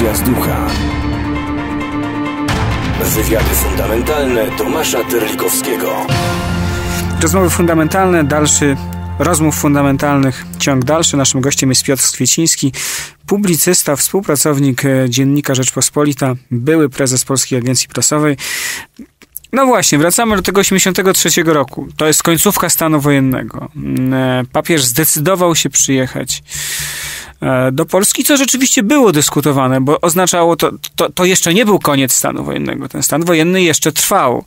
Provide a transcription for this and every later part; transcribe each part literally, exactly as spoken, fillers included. Rewolucja z Ducha. Wywiady fundamentalne Tomasza Terlikowskiego. Rozmowy fundamentalne, dalszy rozmów fundamentalnych, ciąg dalszy. Naszym gościem jest Piotr Skwieciński, publicysta, współpracownik Dziennika Rzeczpospolita, były prezes Polskiej Agencji Prasowej. No właśnie, wracamy do tego osiemdziesiątego trzeciego roku. To jest końcówka stanu wojennego. Papież zdecydował się przyjechać do Polski, co rzeczywiście było dyskutowane, bo oznaczało to, to, to jeszcze nie był koniec stanu wojennego. Ten stan wojenny jeszcze trwał.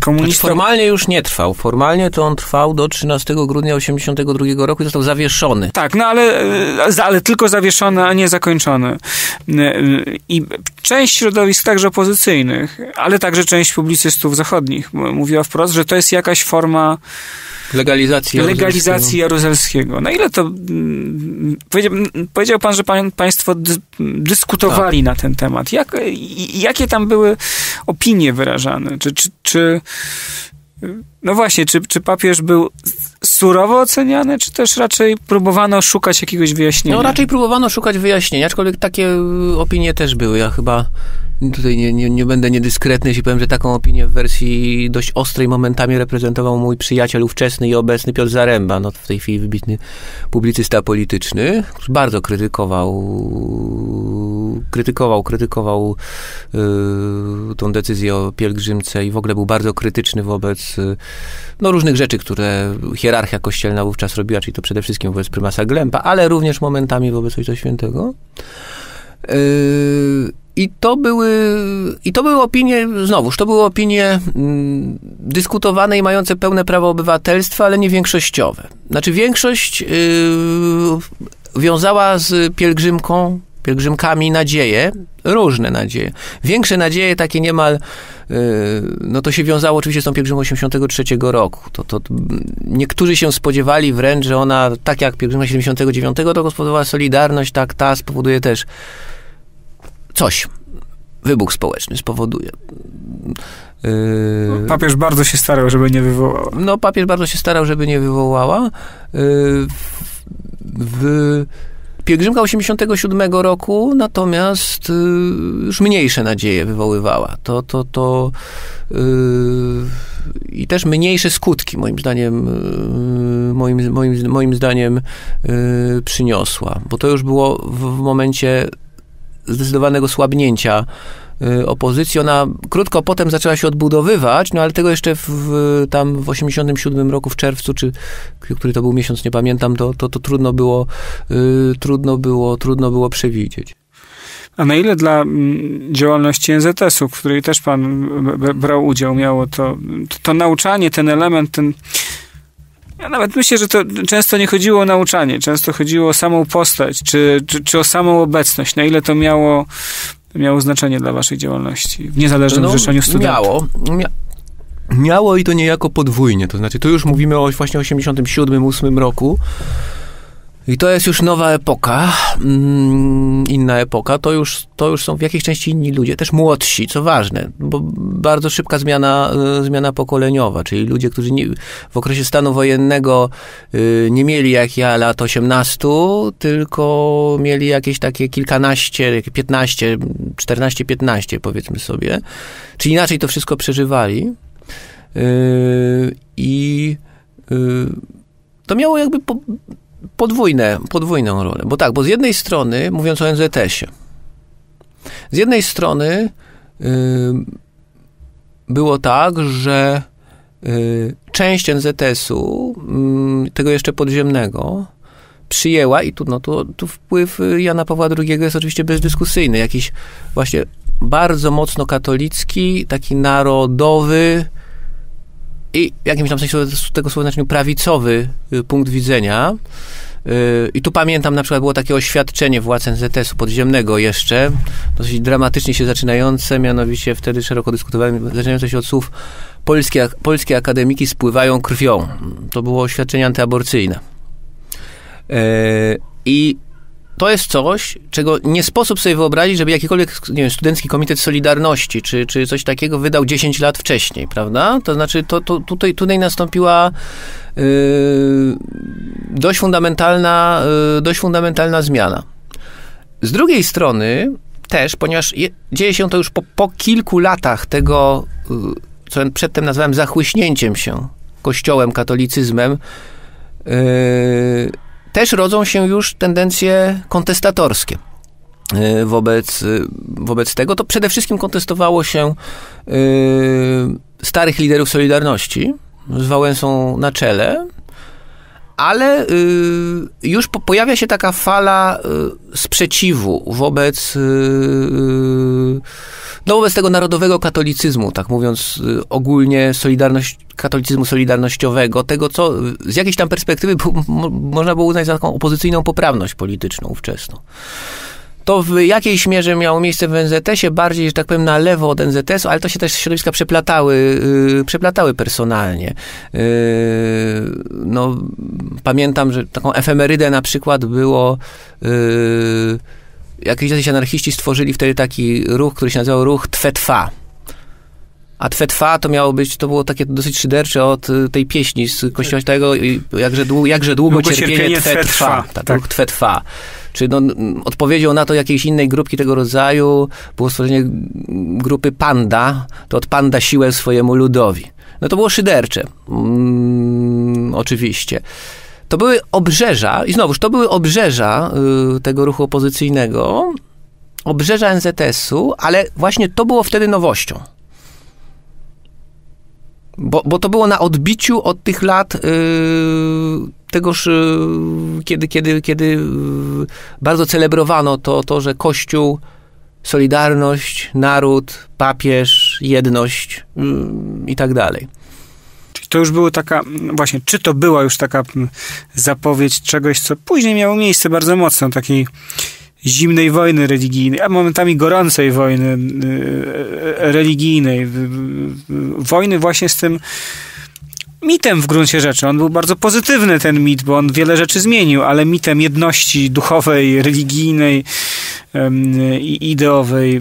Komunista... Formalnie już nie trwał. Formalnie to on trwał do trzynastego grudnia osiemdziesiątego drugiego roku i został zawieszony. Tak, no ale, ale tylko zawieszony, a nie zakończony. I część środowisk także opozycyjnych, ale także część publicystów zachodnich mówiła wprost, że to jest jakaś forma legalizacji Jaruzelskiego. Legalizacji Jaruzelskiego. Na ile to... Powiedział, powiedział pan, że pan, państwo dy, dyskutowali tak. na ten temat. Jak, jakie tam były opinie wyrażane? Czy, czy, czy, no właśnie, czy, czy papież był surowo oceniany, czy też raczej próbowano szukać jakiegoś wyjaśnienia? No raczej próbowano szukać wyjaśnienia, aczkolwiek takie opinie też były. Ja chyba tutaj nie, nie, nie będę niedyskretny, jeśli powiem, że taką opinię w wersji dość ostrej momentami reprezentował mój przyjaciel ówczesny i obecny Piotr Zaremba, no w tej chwili wybitny publicysta polityczny, który bardzo krytykował, krytykował, krytykował yy, tą decyzję o pielgrzymce i w ogóle był bardzo krytyczny wobec yy, no, różnych rzeczy, które hierarchia kościelna wówczas robiła, czyli to przede wszystkim wobec prymasa Glempa, ale również momentami wobec Ojca Świętego. Yy, I to były, i to były opinie, znowuż, to były opinie dyskutowane i mające pełne prawo obywatelstwa, ale nie większościowe. Znaczy większość yy, wiązała z pielgrzymką, pielgrzymkami nadzieje, różne nadzieje. Większe nadzieje, takie niemal, yy, no to się wiązało oczywiście z tą pielgrzymką osiemdziesiątego trzeciego roku. To, to, niektórzy się spodziewali wręcz, że ona, tak jak pielgrzymka siedemdziesiątego dziewiątego roku spowodowała solidarność, tak ta spowoduje też coś. Wybuch społeczny spowoduje. Yy... Papież bardzo się starał, żeby nie wywołała. No, papież bardzo się starał, żeby nie wywołała. Yy... W... Pielgrzymka osiemdziesiątego siódmego roku natomiast yy, już mniejsze nadzieje wywoływała. To, to, to yy, i też mniejsze skutki, moim zdaniem, yy, moim, moim, moim zdaniem yy, przyniosła. Bo to już było w, w momencie zdecydowanego słabnięcia y, opozycji. Ona krótko potem zaczęła się odbudowywać, no ale tego jeszcze w, w, tam w osiemdziesiątym siódmym roku, w czerwcu, czy który to był miesiąc, nie pamiętam, to, to, to trudno było, y, trudno było, trudno było przewidzieć. A na ile dla działalności N Z S u, w której też pan brał udział, miało to, to, to nauczanie, ten element, ten... Ja nawet myślę, że to często nie chodziło o nauczanie, często chodziło o samą postać, czy, czy, czy o samą obecność. Na ile to miało, miało znaczenie dla waszej działalności w niezależnym zrzeszeniu no, studentów? Miało. Mia miało i to niejako podwójnie. To znaczy, tu już mówimy o właśnie osiemdziesiątym siódmym, ósmym roku. I to jest już nowa epoka, inna epoka, to już, to już są w jakiejś części inni ludzie, też młodsi, co ważne, bo bardzo szybka zmiana, zmiana pokoleniowa, czyli ludzie, którzy nie, w okresie stanu wojennego nie mieli jak ja lat osiemnastu, tylko mieli jakieś takie kilkanaście, piętnaście, czternaście, piętnaście powiedzmy sobie, czyli inaczej to wszystko przeżywali i to miało jakby... Po, Podwójne, podwójną rolę. Bo tak, bo z jednej strony, mówiąc o N Z S ie, z jednej strony yy, było tak, że yy, część N Z S u, yy, tego jeszcze podziemnego, przyjęła, i tu, no, tu, tu wpływ Jana Pawła drugiego jest oczywiście bezdyskusyjny, jakiś właśnie bardzo mocno katolicki, taki narodowy i w jakimś tam sensie tego słowa znaczeniu prawicowy punkt widzenia. I tu pamiętam, na przykład było takie oświadczenie władz N Z S u podziemnego jeszcze, dosyć dramatycznie się zaczynające, mianowicie wtedy szeroko dyskutowałem, zaczynające się od słów polskie, polskie akademiki spływają krwią. To było oświadczenie antyaborcyjne. I to jest coś, czego nie sposób sobie wyobrazić, żeby jakikolwiek, nie wiem, Studencki Komitet Solidarności, czy, czy coś takiego wydał dziesięć lat wcześniej, prawda? To znaczy, to, to, tutaj, tutaj nastąpiła yy, dość fundamentalna, yy, dość fundamentalna zmiana. Z drugiej strony też, ponieważ je, dzieje się to już po, po kilku latach tego, co przedtem nazwałem zachłyśnięciem się kościołem, katolicyzmem, yy, też rodzą się już tendencje kontestatorskie. Yy, wobec, yy, wobec tego to przede wszystkim kontestowało się yy, starych liderów Solidarności z Wałęsą na czele, ale y, już po, pojawia się taka fala y, sprzeciwu wobec, y, no wobec tego narodowego katolicyzmu, tak mówiąc y, ogólnie, solidarność, katolicyzmu solidarnościowego, tego, co z jakiejś tam perspektywy bo, mo, można było uznać za taką opozycyjną poprawność polityczną ówczesną. To w jakiejś mierze miało miejsce w en zet esie, bardziej, że tak powiem, na lewo od en zet esu, ale to się też środowiska przeplatały, yy, przeplatały personalnie. Yy, no, pamiętam, że taką efemerydę na przykład było... Yy, jakieś anarchiści stworzyli wtedy taki ruch, który się nazywał ruch Tfetfa. A Twetwa to miało być, to było takie dosyć szydercze od tej pieśni z Kościoła Świętego, jakże, dłu, jakże długo, długo cierpienie Twetwa. Tak, tak. Twetwa. Czy no, odpowiedzią na to jakiejś innej grupki tego rodzaju było stworzenie grupy Panda, to od Panda siłę swojemu ludowi. No to było szydercze. Mm, oczywiście. To były obrzeża, i znowuż, to były obrzeża y, tego ruchu opozycyjnego, obrzeża en zet esu, ale właśnie to było wtedy nowością. Bo, bo to było na odbiciu od tych lat yy, tegoż, yy, kiedy, kiedy, kiedy yy, bardzo celebrowano to, to, że Kościół, Solidarność, naród, papież, jedność yy, i tak dalej. To już była taka, właśnie, czy to była już taka zapowiedź czegoś, co później miało miejsce bardzo mocno, takiej zimnej wojny religijnej, a momentami gorącej wojny religijnej. Wojny właśnie z tym mitem w gruncie rzeczy. On był bardzo pozytywny, ten mit, bo on wiele rzeczy zmienił, ale mitem jedności duchowej, religijnej i ideowej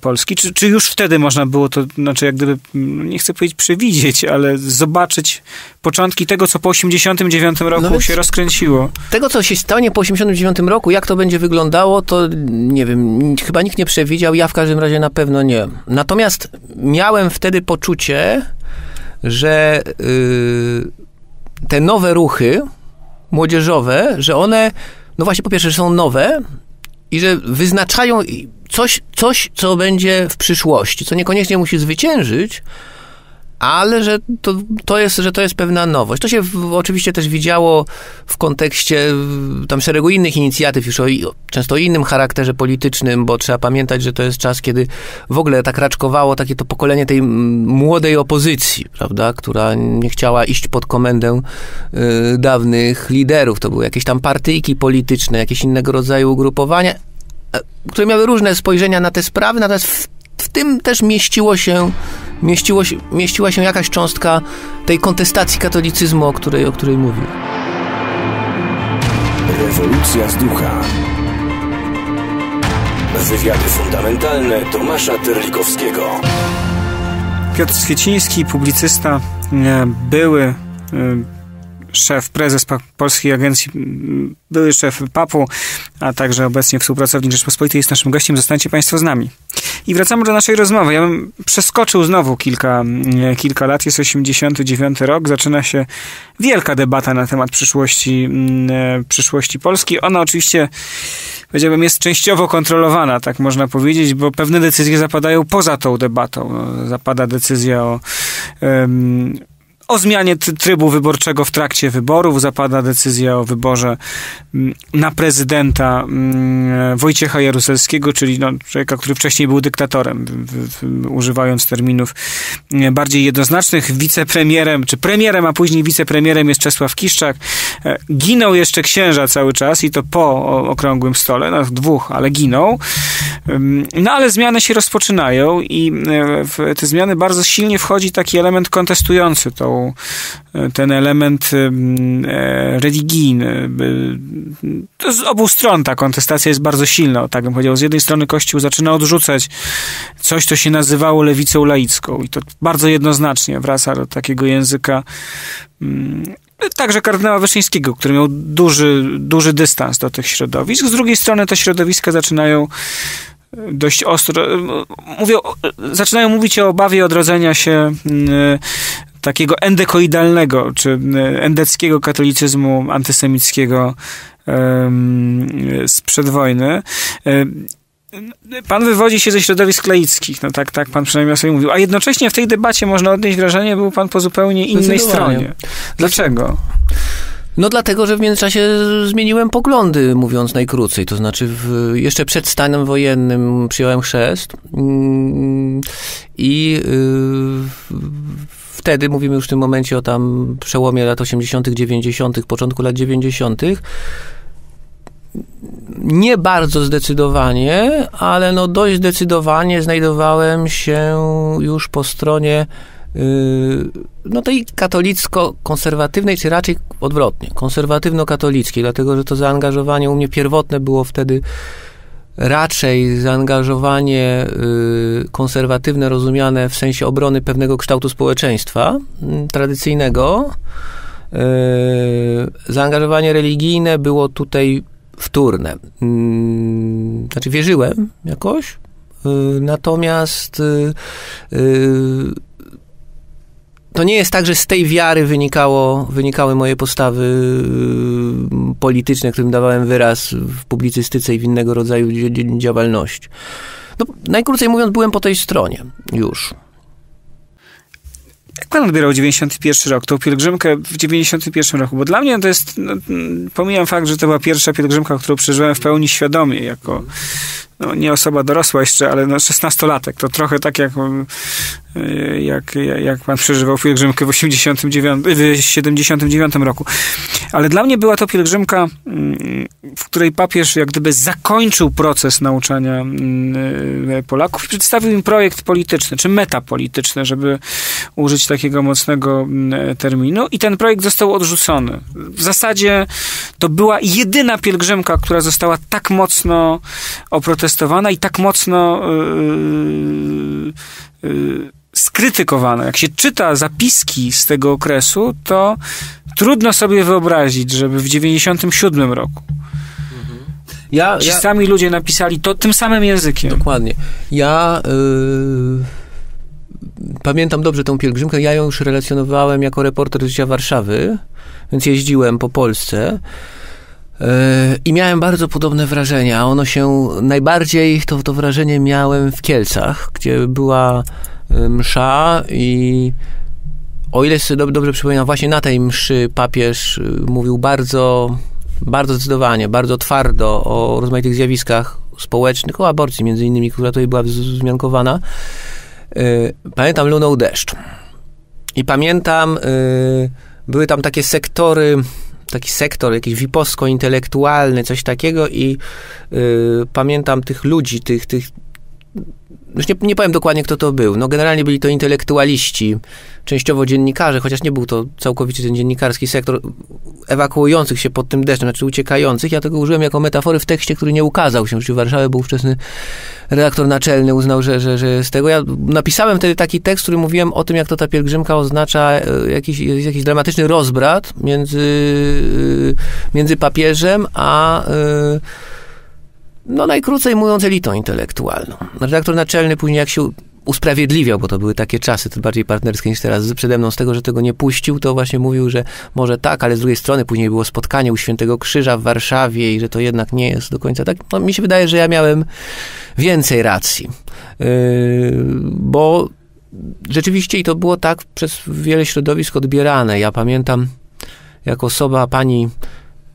Polski. Czy, czy już wtedy można było to, znaczy jak gdyby, nie chcę powiedzieć przewidzieć, ale zobaczyć początki tego, co po osiemdziesiątym dziewiątym roku no się rozkręciło? Tego, co się stanie po osiemdziesiątym dziewiątym roku, jak to będzie wyglądało, to nie wiem, chyba nikt nie przewidział, ja w każdym razie na pewno nie. Natomiast miałem wtedy poczucie, że yy, te nowe ruchy młodzieżowe, że one, no właśnie po pierwsze, że są nowe i że wyznaczają coś, coś, co będzie w przyszłości, co niekoniecznie musi zwyciężyć, ale że to, to jest, że to jest pewna nowość. To się w, oczywiście też widziało w kontekście tam szeregu innych inicjatyw, już o, często o innym charakterze politycznym, bo trzeba pamiętać, że to jest czas, kiedy w ogóle tak raczkowało takie to pokolenie tej młodej opozycji, prawda, która nie chciała iść pod komendę y, dawnych liderów. To były jakieś tam partyjki polityczne, jakieś innego rodzaju ugrupowania, które miały różne spojrzenia na te sprawy, natomiast w, w tym też mieściło się Mieściło się, mieściła się jakaś cząstka tej kontestacji katolicyzmu, o której, o której mówił. Rewolucja z ducha. Wywiady fundamentalne Tomasza Terlikowskiego. Piotr Skwieciński, publicysta, były szef, prezes Polskiej Agencji, były szef papu, a także obecnie współpracownik Rzeczpospolitej, jest naszym gościem. Zostańcie państwo z nami. I wracamy do naszej rozmowy. Ja bym przeskoczył znowu kilka, kilka lat. Jest osiemdziesiąty dziewiąty rok. Zaczyna się wielka debata na temat przyszłości, przyszłości Polski. Ona oczywiście, powiedziałbym, jest częściowo kontrolowana, tak można powiedzieć, bo pewne decyzje zapadają poza tą debatą. Zapada decyzja o... Um, O zmianie trybu wyborczego w trakcie wyborów, zapada decyzja o wyborze na prezydenta Wojciecha Jaruzelskiego, czyli no, człowieka, który wcześniej był dyktatorem, używając terminów bardziej jednoznacznych. Wicepremierem, czy premierem, a później wicepremierem jest Czesław Kiszczak. Ginął jeszcze księża cały czas i to po okrągłym stole, no, dwóch, ale ginął. No ale zmiany się rozpoczynają i w te zmiany bardzo silnie wchodzi taki element kontestujący tą ten element religijny. To z obu stron ta kontestacja jest bardzo silna, tak bym powiedział. Z jednej strony Kościół zaczyna odrzucać coś, co się nazywało lewicą laicką i to bardzo jednoznacznie wraca do takiego języka Także kardynała Wyszyńskiego, który miał duży, duży dystans do tych środowisk. Z drugiej strony te środowiska zaczynają dość ostro... Mówią, zaczynają mówić o obawie odrodzenia się takiego endekoidalnego, czy endeckiego katolicyzmu antysemickiego sprzed wojny. Pan wywodzi się ze środowisk laickich, no tak, tak pan przynajmniej sobie mówił, a jednocześnie w tej debacie można odnieść wrażenie, był pan po zupełnie innej stronie. Dlaczego? No dlatego, że w międzyczasie zmieniłem poglądy, mówiąc najkrócej. To znaczy w, jeszcze przed stanem wojennym przyjąłem chrzest i yy, wtedy, mówimy już w tym momencie o tam przełomie lat osiemdziesiątych, dziewięćdziesiątych, początku lat dziewięćdziesiątych, nie bardzo zdecydowanie, ale no dość zdecydowanie znajdowałem się już po stronie yy, no tej katolicko-konserwatywnej, czy raczej odwrotnie, konserwatywno-katolickiej, dlatego, że to zaangażowanie u mnie pierwotne było wtedy raczej zaangażowanie yy, konserwatywne, rozumiane w sensie obrony pewnego kształtu społeczeństwa yy, tradycyjnego. Yy, zaangażowanie religijne było tutaj wtórne. Znaczy wierzyłem jakoś, natomiast to nie jest tak, że z tej wiary wynikało, wynikały moje postawy polityczne, którym dawałem wyraz w publicystyce i w innego rodzaju działalności. No, najkrócej mówiąc, byłem po tej stronie już. Jak pan odbierał dziewięćdziesiąty pierwszy rok, tą pielgrzymkę w dziewięćdziesiątym pierwszym roku? Bo dla mnie to jest, no, pomijam fakt, że to była pierwsza pielgrzymka, którą przeżyłem w pełni świadomie, jako no, nie osoba dorosła jeszcze, ale no, szesnastolatek. To trochę tak, jak, jak, jak pan przeżywał pielgrzymkę w osiemdziesiątym dziewiątym, w siedemdziesiątym dziewiątym roku. Ale dla mnie była to pielgrzymka, w której papież jak gdyby zakończył proces nauczania Polaków i przedstawił im projekt polityczny, czy metapolityczny, żeby użyć takiego mocnego terminu. I ten projekt został odrzucony. W zasadzie to była jedyna pielgrzymka, która została tak mocno oprotestowana i tak mocno yy, yy, skrytykowana. Jak się czyta zapiski z tego okresu, to trudno sobie wyobrazić, żeby w dziewięćdziesiątym siódmym roku ja, ci ja, sami ludzie napisali to tym samym językiem. Dokładnie. Ja... Yy... Pamiętam dobrze tą pielgrzymkę, ja ją już relacjonowałem jako reporter Życia Warszawy, więc jeździłem po Polsce yy, i miałem bardzo podobne wrażenia. Ono się najbardziej, to, to wrażenie miałem w Kielcach, gdzie była msza i o ile sobie dobrze przypominam, właśnie na tej mszy papież mówił bardzo, bardzo zdecydowanie, bardzo twardo o rozmaitych zjawiskach społecznych, o aborcji między innymi, która tutaj była wzmiankowana. Pamiętam, lunął deszcz i pamiętam, yy, były tam takie sektory, taki sektor jakiś wipowsko-intelektualny, coś takiego i yy, pamiętam tych ludzi, tych, tych już nie, nie powiem dokładnie, kto to był, no generalnie byli to intelektualiści, częściowo dziennikarze, chociaż nie był to całkowicie ten dziennikarski sektor, ewakuujących się pod tym deszczem, znaczy uciekających. Ja tego użyłem jako metafory w tekście, który nie ukazał się w Warszawie, bo ówczesny redaktor naczelny uznał, że, że, że z tego. Ja napisałem wtedy taki tekst, który mówiłem o tym, jak to ta pielgrzymka oznacza jakiś, jakiś dramatyczny rozbrat między, między papieżem a... no najkrócej mówiąc elitą intelektualną. Redaktor naczelny później jak się usprawiedliwiał, bo to były takie czasy, to bardziej partnerskie niż teraz, przede mną z tego, że tego nie puścił, to właśnie mówił, że może tak, ale z drugiej strony później było spotkanie u Świętego Krzyża w Warszawie i że to jednak nie jest do końca tak. No, mi się wydaje, że ja miałem więcej racji, yy, bo rzeczywiście i to było tak przez wiele środowisk odbierane. Ja pamiętam, jako osoba, pani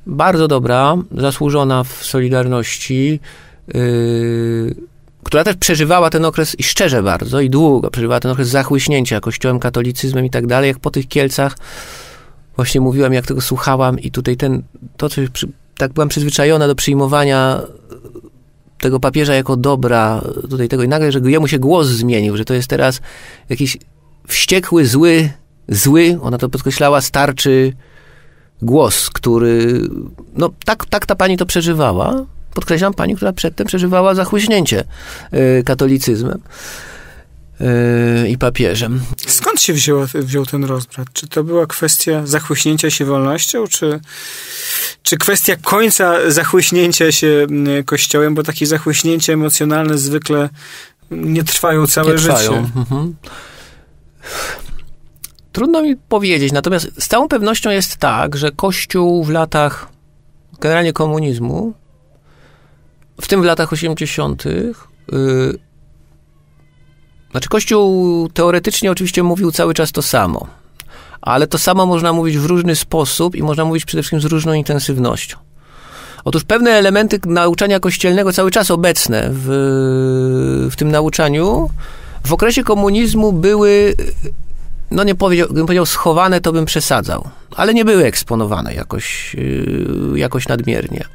bardzo dobra, zasłużona w Solidarności, yy, która też przeżywała ten okres, i szczerze bardzo, i długo przeżywała ten okres zachłyśnięcia kościołem, katolicyzmem i tak dalej, jak po tych Kielcach właśnie mówiłam, jak tego słuchałam i tutaj ten, to co przy, tak byłam przyzwyczajona do przyjmowania tego papieża jako dobra, tutaj tego i nagle, że jemu się głos zmienił, że to jest teraz jakiś wściekły, zły, zły, ona to podkreślała, starczy głos, który... No tak, tak ta pani to przeżywała. Podkreślam, pani, która przedtem przeżywała zachłyśnięcie yy, katolicyzmem. Yy, i papieżem. Skąd się wzięła, wziął ten rozbrat? Czy to była kwestia zachłyśnięcia się wolnością, czy, czy kwestia końca zachłyśnięcia się Kościołem, bo takie zachłyśnięcia emocjonalne zwykle nie trwają całe nie trwają. życie. Mhm. Trudno mi powiedzieć, natomiast z całą pewnością jest tak, że Kościół w latach generalnie komunizmu, w tym w latach osiemdziesiątych, yy, Znaczy, Kościół teoretycznie oczywiście mówił cały czas to samo, ale to samo można mówić w różny sposób i można mówić przede wszystkim z różną intensywnością. Otóż pewne elementy nauczania kościelnego cały czas obecne w, w tym nauczaniu w okresie komunizmu były, no nie powiedział, bym powiedział schowane, to bym przesadzał, ale nie były eksponowane jakoś, jakoś nadmiernie.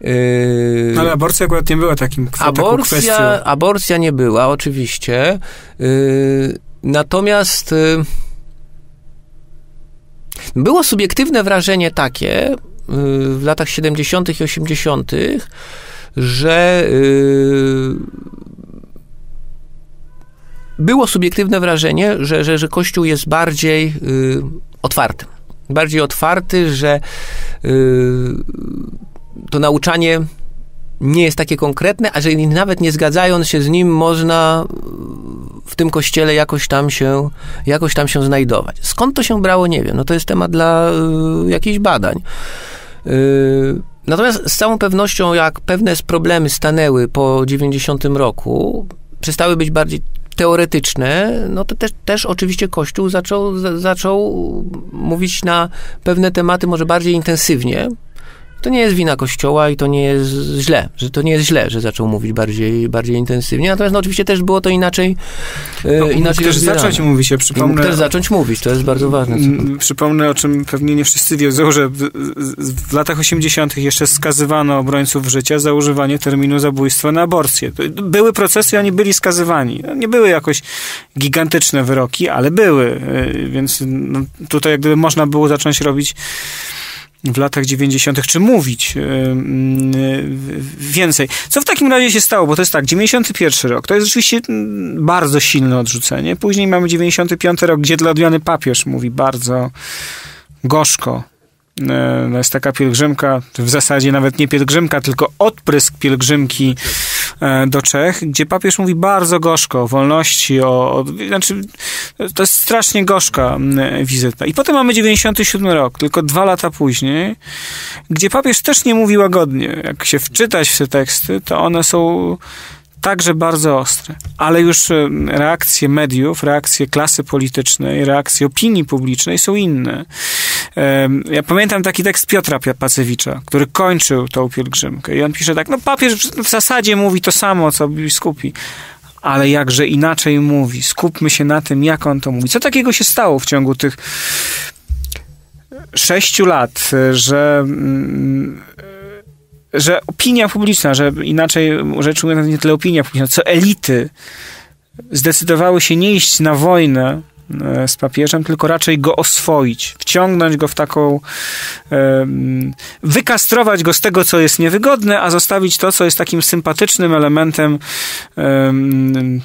Yy, no, ale aborcja akurat nie była takim aborcja, kwestią. Aborcja nie była, oczywiście. Yy, natomiast yy, było subiektywne wrażenie takie yy, w latach siedemdziesiątych i osiemdziesiątych, że yy, było subiektywne wrażenie, że, że, że Kościół jest bardziej yy, otwarty. Bardziej otwarty, że yy, to nauczanie nie jest takie konkretne, a że nawet nie zgadzając się z nim, można w tym kościele jakoś tam się, jakoś tam się znajdować. Skąd to się brało, nie wiem. No to jest temat dla y, jakichś badań. Y, natomiast z całą pewnością, jak pewne problemy stanęły po dziewięćdziesiątym roku, przestały być bardziej teoretyczne, no to też, też oczywiście Kościół zaczął, za, zaczął mówić na pewne tematy może bardziej intensywnie. To nie jest wina Kościoła i to nie jest źle, że to nie jest źle, że zaczął mówić bardziej, bardziej intensywnie. Natomiast no, oczywiście też było to inaczej no, inaczej też zacząć mówić, ja przypomnę... też zacząć mówić, to jest bardzo ważne. Co... Przypomnę, o czym pewnie nie wszyscy wiedzą, że w, w latach osiemdziesiątych jeszcze skazywano obrońców życia za używanie terminu zabójstwa na aborcję. Były procesy i oni byli skazywani. Nie były jakoś gigantyczne wyroki, ale były. Więc no, tutaj jakby można było zacząć robić w latach dziewięćdziesiątych, czy mówić yy, yy, więcej. Co w takim razie się stało? Bo to jest tak, dziewięćdziesiąty pierwszy rok, to jest rzeczywiście bardzo silne odrzucenie. Później mamy dziewięćdziesiąty piąty rok, gdzie dla odmiany papież mówi bardzo gorzko. Yy, jest taka pielgrzymka, w zasadzie nawet nie pielgrzymka, tylko odprysk pielgrzymki do Czech, gdzie papież mówi bardzo gorzko o wolności, o, o, znaczy to jest strasznie gorzka wizyta. I potem mamy dziewięćdziesiąty siódmy rok, tylko dwa lata później, gdzie papież też nie mówi łagodnie. Jak się wczytać w te teksty, to one są także bardzo ostre. Ale już reakcje mediów, reakcje klasy politycznej, reakcje opinii publicznej są inne. Ja pamiętam taki tekst Piotra Pacewicza, który kończył tą pielgrzymkę i on pisze tak, no papież w zasadzie mówi to samo, co biskupi, ale jakże inaczej mówi. Skupmy się na tym, jak on to mówi. Co takiego się stało w ciągu tych sześciu lat, że... że opinia publiczna, że inaczej rzecz ujmując nie tyle opinia publiczna, co elity zdecydowały się nie iść na wojnę z papieżem, tylko raczej go oswoić, wciągnąć go w taką, wykastrować go z tego, co jest niewygodne, a zostawić to, co jest takim sympatycznym elementem,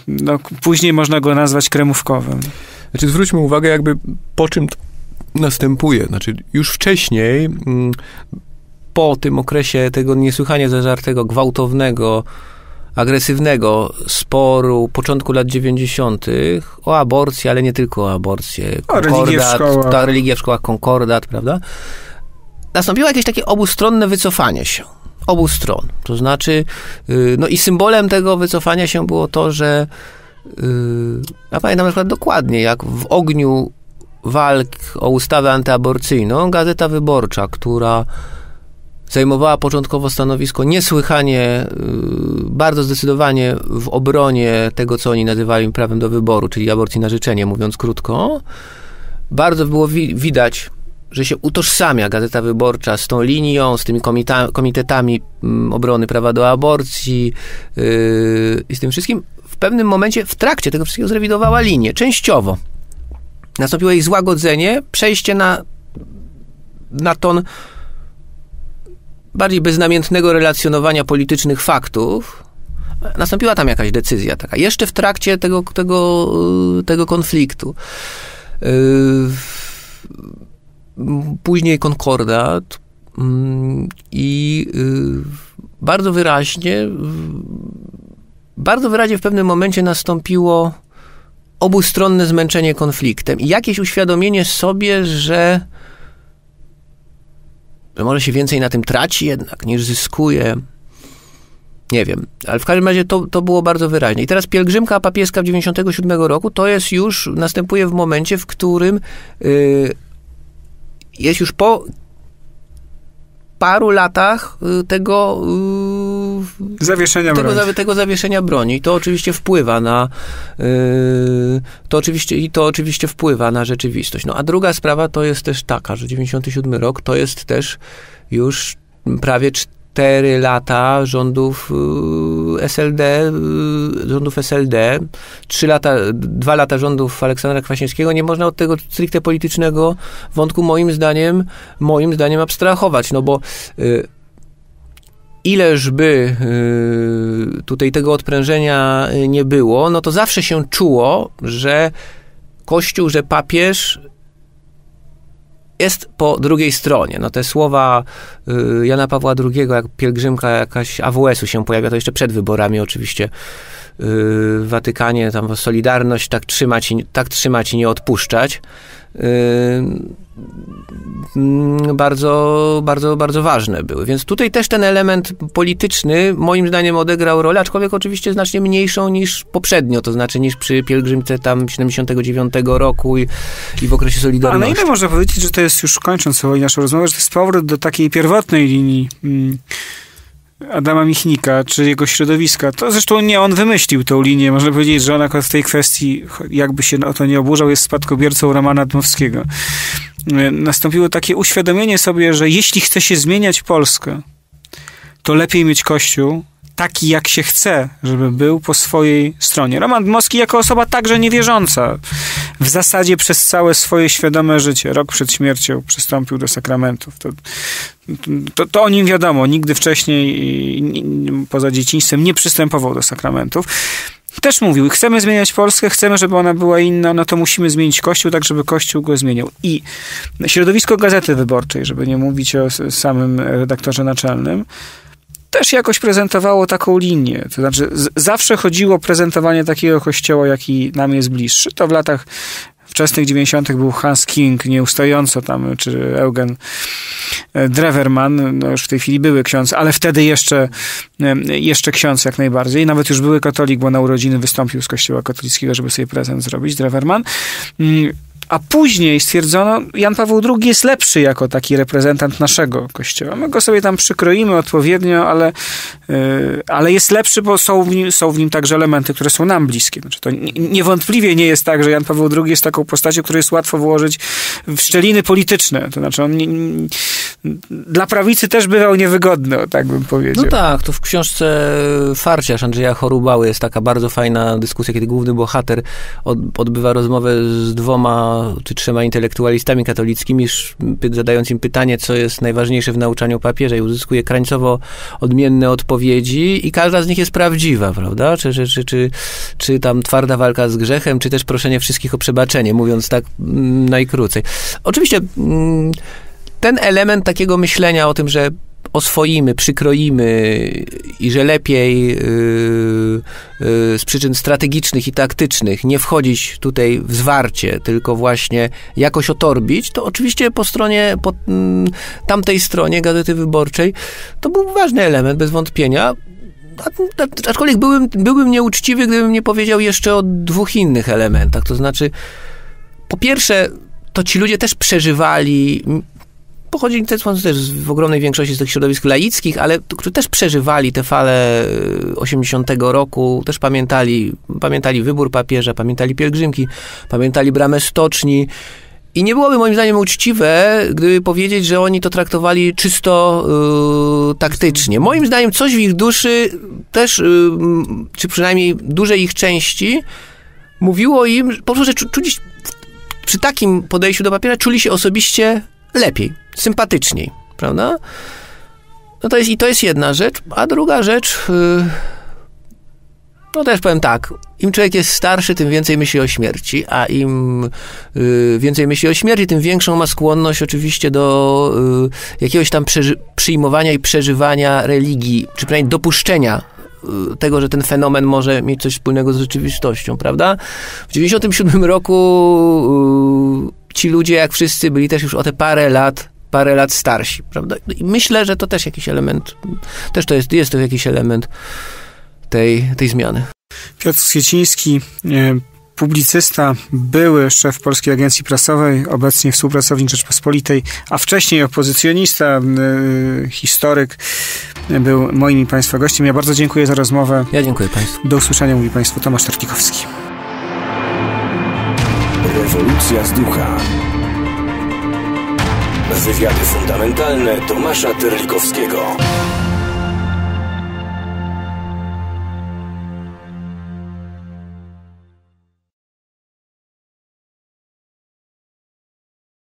no, później można go nazwać kremówkowym. Znaczy zwróćmy uwagę, jakby po czym to następuje. Znaczy już wcześniej... Po tym okresie tego niesłychanie zażartego, gwałtownego, agresywnego sporu początku lat dziewięćdziesiątych o aborcję, ale nie tylko o aborcję. Konkordat, o ta religia w szkołach, konkordat, prawda? Nastąpiło jakieś takie obustronne wycofanie się. Obu stron. To znaczy, no i symbolem tego wycofania się było to, że ja pamiętam na przykład dokładnie, jak w ogniu walk o ustawę antyaborcyjną Gazeta Wyborcza, która zajmowała początkowo stanowisko niesłychanie, bardzo zdecydowanie w obronie tego, co oni nazywali prawem do wyboru, czyli aborcji na życzenie, mówiąc krótko. Bardzo było wi- widać, że się utożsamia Gazeta Wyborcza z tą linią, z tymi komita- komitetami obrony prawa do aborcji yy, i z tym wszystkim. W pewnym momencie, w trakcie tego wszystkiego zrewidowała linię, częściowo. Nastąpiło jej złagodzenie, przejście na, na ton bardziej beznamiętnego relacjonowania politycznych faktów, nastąpiła tam jakaś decyzja taka. Jeszcze w trakcie tego, tego, tego konfliktu. Później Konkordat i bardzo wyraźnie, bardzo wyraźnie w pewnym momencie nastąpiło obustronne zmęczenie konfliktem i jakieś uświadomienie sobie, że, że może się więcej na tym traci jednak, niż zyskuje. Nie wiem, ale w każdym razie to, to było bardzo wyraźnie. I teraz pielgrzymka papieska w dziewięćdziesiątym siódmym roku, to jest już, następuje w momencie, w którym yy, jest już po paru latach tego yy, zawieszenia tego, broni. Tego zawieszenia broni. To oczywiście wpływa na yy, to oczywiście i to oczywiście wpływa na rzeczywistość. No a druga sprawa to jest też taka, że dziewięćdziesiąty siódmy rok to jest też już prawie cztery lata rządów S L D, rządów S L D, trzy lata, dwa lata rządów Aleksandra Kwaśniewskiego, nie można od tego stricte politycznego wątku moim zdaniem, moim zdaniem abstrahować, no bo y, ileżby y, tutaj tego odprężenia nie było, no to zawsze się czuło, że Kościół, że papież jest po drugiej stronie. No te słowa y, Jana Pawła drugiego, jak pielgrzymka jakaś A W S u się pojawia, to jeszcze przed wyborami oczywiście y, w Watykanie, tam Solidarność, tak trzymać i, tak trzymać i nie odpuszczać. Y, y, bardzo, bardzo, bardzo ważne były. Więc tutaj też ten element polityczny moim zdaniem odegrał rolę, aczkolwiek oczywiście znacznie mniejszą niż poprzednio, to znaczy niż przy pielgrzymce tam siedemdziesiątego dziewiątego roku i, i w okresie Solidarności. A na ile można powiedzieć, że to jest już, kończąc naszą rozmowę, że to jest powrót do takiej pierwotnej linii mm. Adama Michnika, czy jego środowiska. To zresztą nie on wymyślił tą linię. Można powiedzieć, że on akurat w tej kwestii, jakby się o to nie oburzał, jest spadkobiercą Romana Dmowskiego. Nastąpiło takie uświadomienie sobie, że jeśli chce się zmieniać Polskę, to lepiej mieć Kościół taki, jak się chce, żeby był po swojej stronie. Roman Dmowski jako osoba także niewierząca w zasadzie przez całe swoje świadome życie, rok przed śmiercią przystąpił do sakramentów. To, to, to o nim wiadomo, nigdy wcześniej poza dzieciństwem nie przystępował do sakramentów. Też mówił, chcemy zmieniać Polskę, chcemy, żeby ona była inna, no to musimy zmienić Kościół, tak żeby Kościół go zmieniał. I środowisko Gazety Wyborczej, żeby nie mówić o samym redaktorze naczelnym, też jakoś prezentowało taką linię. To znaczy, z, zawsze chodziło o prezentowanie takiego kościoła, jaki nam jest bliższy. To w latach wczesnych dziewięćdziesiątych był Hans King, nieustająco tam, czy Eugen Drevermann, no już w tej chwili były ksiądz, ale wtedy jeszcze, jeszcze ksiądz jak najbardziej. Nawet już były katolik, bo na urodziny wystąpił z kościoła katolickiego, żeby sobie prezent zrobić, Drevermann. A później stwierdzono, Jan Paweł drugi jest lepszy jako taki reprezentant naszego kościoła. My go sobie tam przykroimy odpowiednio, ale, yy, ale jest lepszy, bo są w, nim, są w nim także elementy, które są nam bliskie. Znaczy to niewątpliwie nie jest tak, że Jan Paweł drugi jest taką postacią, której jest łatwo włożyć w szczeliny polityczne. To znaczy on nie, nie, dla prawicy też bywał niewygodny, tak bym powiedział. No tak, to w książce Farciarz Andrzeja Chorubały jest taka bardzo fajna dyskusja, kiedy główny bohater od, odbywa rozmowę z dwoma czy trzema intelektualistami katolickimi, zadając im pytanie, co jest najważniejsze w nauczaniu papieża i uzyskuje krańcowo odmienne odpowiedzi i każda z nich jest prawdziwa, prawda? Czy, czy, czy, czy, czy tam twarda walka z grzechem, czy też proszenie wszystkich o przebaczenie, mówiąc tak najkrócej. Oczywiście ten element takiego myślenia o tym, że oswoimy, przykroimy i że lepiej yy, yy, z przyczyn strategicznych i taktycznych nie wchodzić tutaj w zwarcie, tylko właśnie jakoś otorbić, to oczywiście po stronie, po tamtej stronie Gazety Wyborczej to był ważny element, bez wątpienia. Aczkolwiek byłbym, byłbym nieuczciwy, gdybym nie powiedział jeszcze o dwóch innych elementach. To znaczy, po pierwsze, to ci ludzie też przeżywali... Pochodzili też w ogromnej większości z tych środowisk laickich, ale którzy też przeżywali te fale osiemdziesiątego roku, też pamiętali, pamiętali wybór papieża, pamiętali pielgrzymki, pamiętali bramę stoczni. I nie byłoby moim zdaniem uczciwe, gdyby powiedzieć, że oni to traktowali czysto yy, taktycznie. Moim zdaniem coś w ich duszy też, yy, czy przynajmniej dużej ich części, mówiło im, po prostu, że czu, czuli, przy takim podejściu do papieża czuli się osobiście lepiej, sympatyczniej, prawda? No to jest, i to jest jedna rzecz, a druga rzecz, yy, No też powiem tak, im człowiek jest starszy, tym więcej myśli o śmierci, a im y, więcej myśli o śmierci, tym większą ma skłonność oczywiście do y, jakiegoś tam przyjmowania i przeżywania religii, czy przynajmniej dopuszczenia y, tego, że ten fenomen może mieć coś wspólnego z rzeczywistością, prawda? W dziewięćdziesiątym siódmym roku y, ci ludzie, jak wszyscy, byli też już o te parę lat parę lat starsi, prawda? I myślę, że to też jakiś element, też to jest, jest to jakiś element tej, tej zmiany. Piotr Skwieciński, publicysta, były szef Polskiej Agencji Prasowej, obecnie współpracownik Rzeczpospolitej, a wcześniej opozycjonista, historyk, był moim i Państwa gościem. Ja bardzo dziękuję za rozmowę. Ja dziękuję Państwu. Do usłyszenia, mówi Państwu Tomasz Terlikowski. Rewolucja z ducha. Wywiady fundamentalne Tomasza Terlikowskiego.